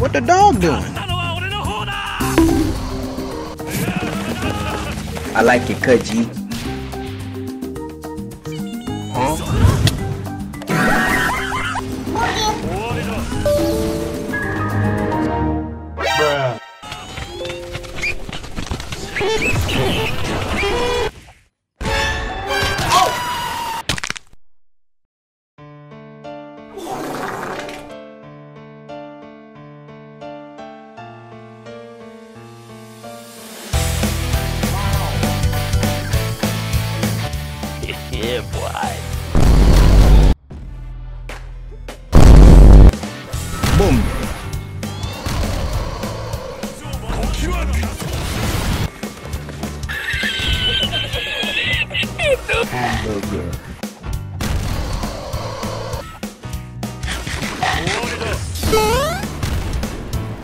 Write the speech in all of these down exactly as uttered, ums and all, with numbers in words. What the dog doing? I like it, Kaji. Huh? Yeah, boy. Boom. Hamburger.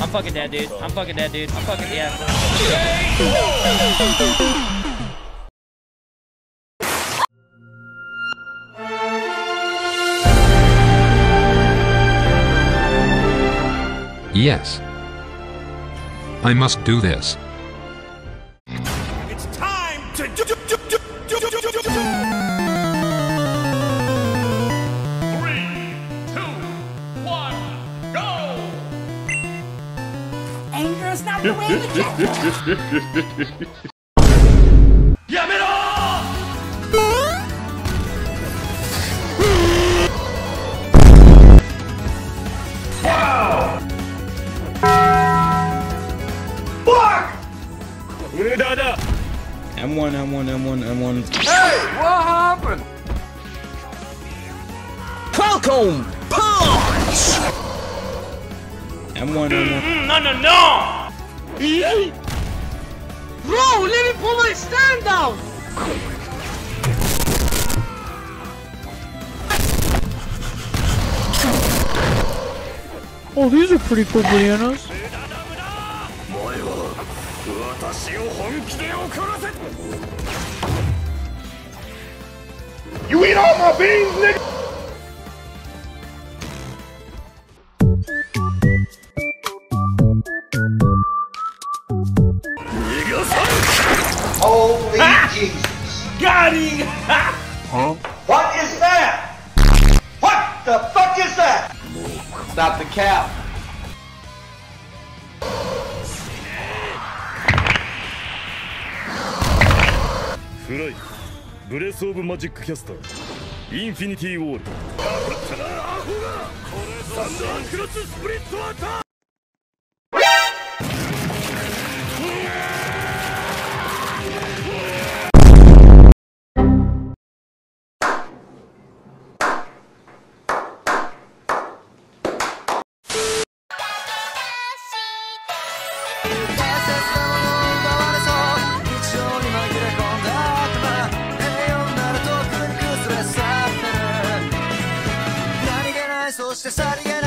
I'm fucking dead, dude. I'm fucking dead, dude. I'm fucking yeah. Yes. I must do this. It's time to do, do, do, do, do, do, do, do. Three, two, one, go! Anger is not the way to get there. Yamero! M one, M one, M one, M one. Hey, what happened? Falcon punch! M one, M one. No, no, no! Bro, let me pull my stand down! Oh, these are pretty cool bananas. You eat all my beans, nigga! Holy ah! Jesus! Got him! Huh? What is that? What the fuck is that? Stop the cow. Fly, Breath of Magic Caster, Infinity Wall. Sorry.